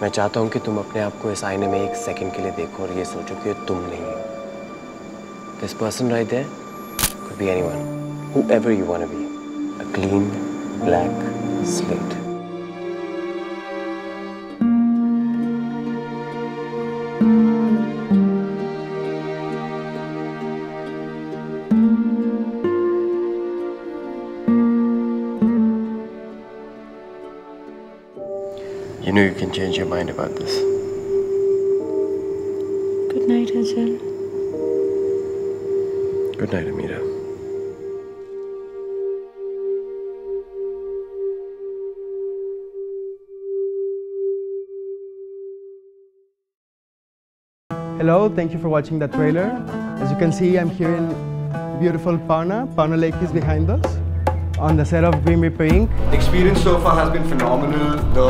मैं चाहता हूं कि तुम अपने आप को इस आईने में एक सेकंड के लिए देखो और ये सोचो कि तुम नहीं हो। This person right there could be anyone, whoever you want to be, a clean black slate. You know you can change your mind about this. Good night, Ajal. Good night, Amira. Hello, thank you for watching the trailer. As you can see, I'm here in beautiful Pawna. Pawna Lake is behind us. On the set of Grim Reaper Inc. The experience so far has been phenomenal. The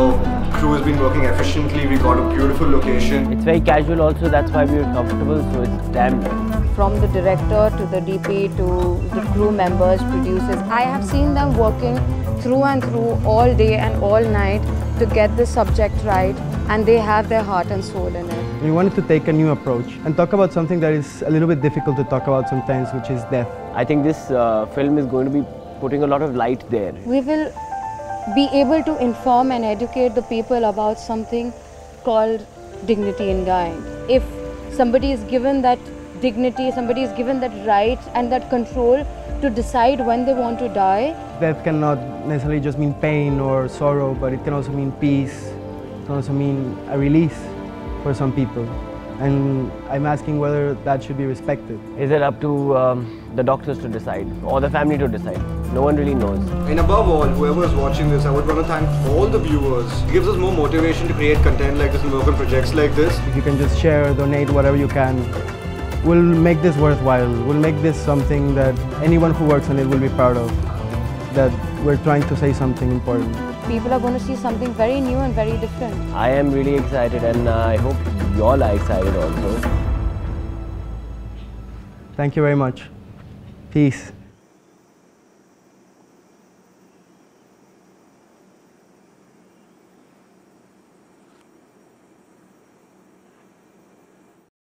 crew has been working efficiently. We got a beautiful location. It's very casual also, that's why we were comfortable, so it's damn good. From the director to the DP to the crew members, producers, I have seen them working through and through all day and all night to get the subject right, and they have their heart and soul in it. We wanted to take a new approach and talk about something that is a little bit difficult to talk about sometimes, which is death. I think this film is going to be putting a lot of light there. We will be able to inform and educate the people about something called dignity in dying. If somebody is given that dignity, somebody is given that right and that control to decide when they want to die. Death cannot necessarily just mean pain or sorrow, but it can also mean peace. It can also mean a release for some people. And I'm asking whether that should be respected. Is it up to the doctors to decide or the family to decide? No one really knows. And above all, whoever is watching this, I would want to thank all the viewers. It gives us more motivation to create content like this and work on projects like this. If you can just share, donate, whatever you can, we'll make this worthwhile. We'll make this something that anyone who works on it will be proud of, that we're trying to say something important. People are going to see something very new and very different. I am really excited, and I hope you all are excited also. Thank you very much. Peace.